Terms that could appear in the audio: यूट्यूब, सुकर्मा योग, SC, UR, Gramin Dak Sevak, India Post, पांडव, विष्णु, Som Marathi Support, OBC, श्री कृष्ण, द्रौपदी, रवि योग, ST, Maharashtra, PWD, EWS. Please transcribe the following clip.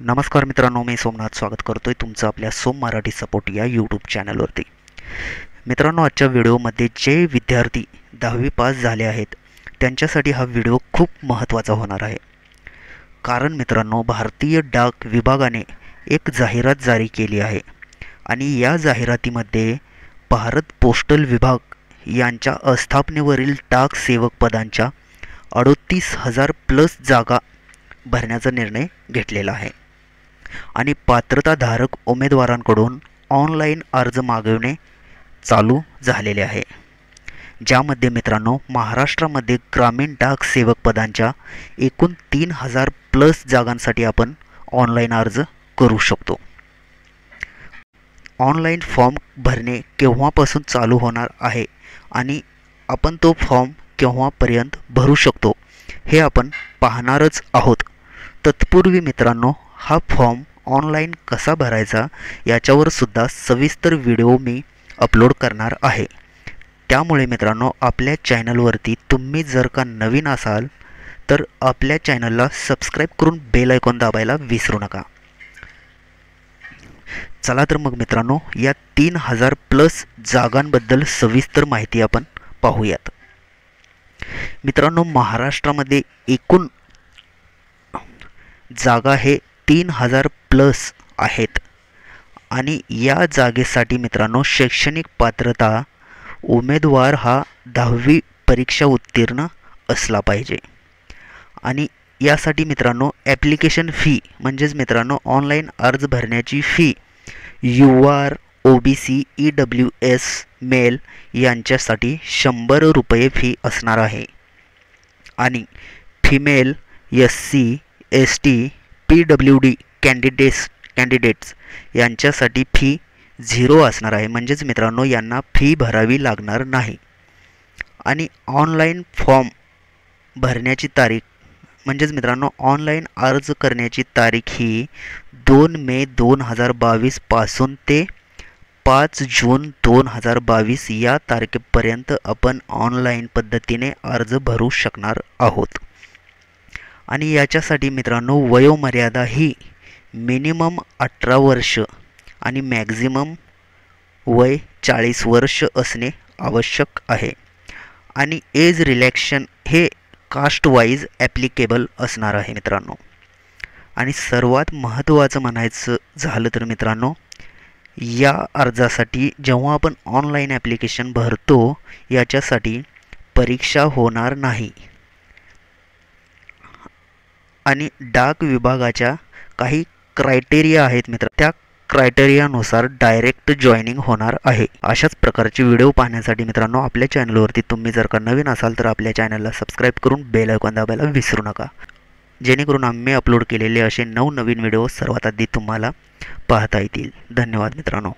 नमस्कार मित्रांनो, मी सोमनाथ स्वागत करतोय तुमचं आपल्या सोम मराठी सपोर्ट या यूट्यूब चॅनलवरती। मित्रांनो, आजच्या व्हिडिओमध्ये जे विद्यार्थी दहावी पास झाले आहेत त्यांच्यासाठी हा व्हिडिओ खूप महत्त्वाचा होणार आहे। कारण मित्रांनो, भारतीय डाक विभागाने एक जाहिरात जारी केली आहे आणि या जाहिरातीमध्ये भारत पोस्टल विभाग यांच्या अस्थापनेवरील डाक सेवक पदांच्या 38,000 प्लस जागा भरण्याचा निर्णय घेतलेला आहे आणि पात्रताधारक उमेदवारांकडून ऑनलाइन अर्ज मागवणे चालू झालेले आहे, ज्यामध्ये मित्रांनो महाराष्ट्रामध्ये ग्रामीण डाक सेवक पदांच्या एकूण 3,000 प्लस जागांसाठी आपण ऑनलाइन अर्ज करू शकतो। ऑनलाइन फॉर्म भरणे केव्हापासून चालू होणार आहे आणि आपण तो फॉर्म केव्हापर्यंत भरू शकतो हे आपण पाहणारच आहोत। तत्पूर्वी मित्रांनो, हा फॉर्म ऑनलाइन कसा भरायचा याच्यावर सुद्धा सविस्तर व्हिडिओ मी अपलोड करणार आहे। त्यामुळे मित्रांनो, आपल्या चॅनलवरती तुम्ही जर का नवीन असाल तर आपल्या चॅनलला सबस्क्राइब करून बेल आयकॉन दाबायला विसरू नका। चला तर मग मित्रांनो, या 3,000 प्लस जागांबद्दल सविस्तर माहिती आपण पाहूयात। मित्रांनो, महाराष्ट्रामध्ये एकूण जागा हे 3,000 प्लस आहेत आणि या जागेसाठी मित्रांनो शैक्षणिक पात्रता उमेदवार हा 10वी परीक्षा उत्तीर्ण असला पाहिजे आणि यासाठी मित्रांनो ॲप्लिकेशन फी म्हणजेच मित्रांनो ऑनलाइन अर्ज भरण्याची fee UR, OBC, EWS male यांच्यासाठी 100 रुपये फी असणार आहे आणि female, SC, ST, PWD candidates यांच्यासाठी फी 0 असणार आहे। म्हणजेच मित्रांनो यांना फी भरावी लागणार नाही आणि ऑनलाइन फॉर्म भरण्याची तारीख म्हणजेच मित्रांनो ऑनलाइन अर्ज करण्याची तारीख ही 2 मे 2022 पासून ते 5 जून 2022 या तारखेपर्यंत आपण ऑनलाइन पद्धतीने अर्ज भरू शकणार आहोत आणि याच्यासाठी मित्रांनो वयोमर्यादा ही मिनिमम 18 वर्ष आणि मॅक्झिमम वय 40 वर्ष असणे आवश्यक आहे आणि एज रिलॅक्सेशन हे कास्ट वाइज ॲप्लिकेबल असणार आहे मित्रांनो। आणि सर्वात महत्त्वाचं म्हणायचं झालं तर मित्रांनो, या अर्जासाठी जेव्हा आपण ऑनलाइन ॲप्लिकेशन भरतो याच्यासाठी परीक्षा होणार नाही आणि डाक विभागाच्या काही क्रायटेरिया आहेत मित्र, त्या क्रायटेरियानुसार डायरेक्ट जॉइनिंग होणार आहे। अशाच प्रकारचे व्हिडिओ पाहण्यासाठी मित्रांनो आपल्या चॅनलवरती तुम्ही जर का नवीन असाल तर आपल्या चॅनलला सबस्क्राइब करून बेल आयकॉन दाबायला विसरू नका, जेणेकरून आम्ही अपलोड केलेले असे नवनवीन व्हिडिओ सर्वात आधी तुम्हाला पाहता येतील। धन्यवाद मित्रांनो।